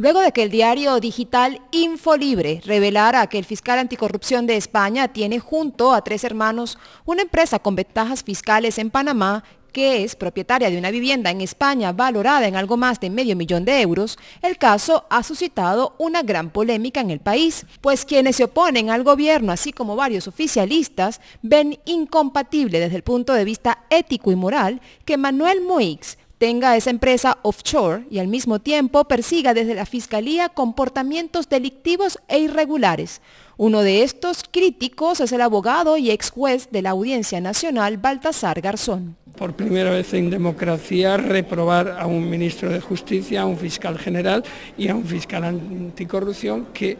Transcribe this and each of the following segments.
Luego de que el diario digital Infolibre revelara que el fiscal anticorrupción de España tiene junto a 3 hermanos una empresa con ventajas fiscales en Panamá que es propietaria de una vivienda en España valorada en algo más de $500.000, el caso ha suscitado una gran polémica en el país, pues quienes se oponen al gobierno, así como varios oficialistas, ven incompatible desde el punto de vista ético y moral que Manuel Moix tenga esa empresa offshore y al mismo tiempo persiga desde la Fiscalía comportamientos delictivos e irregulares. Uno de estos críticos es el abogado y ex juez de la Audiencia Nacional, Baltasar Garzón. Por primera vez en democracia, reprobar a un ministro de Justicia, a un fiscal general y a un fiscal anticorrupción que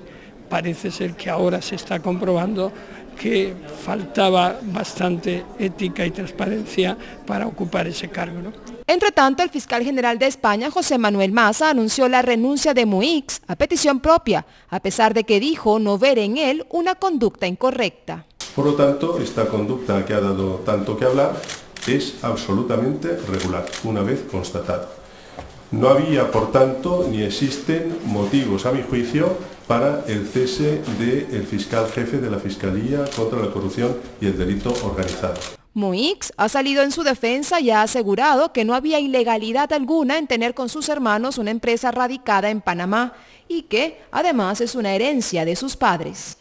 parece ser que ahora se está comprobando que faltaba bastante ética y transparencia para ocupar ese cargo, ¿no? Entre tanto, el fiscal general de España, José Manuel Maza, anunció la renuncia de Moix a petición propia, a pesar de que dijo no ver en él una conducta incorrecta. Por lo tanto, esta conducta que ha dado tanto que hablar es absolutamente regular, una vez constatada. No había, por tanto, ni existen motivos, a mi juicio, para el cese del fiscal jefe de la Fiscalía contra la corrupción y el delito organizado. Moix ha salido en su defensa y ha asegurado que no había ilegalidad alguna en tener con sus hermanos una empresa radicada en Panamá y que, además, es una herencia de sus padres.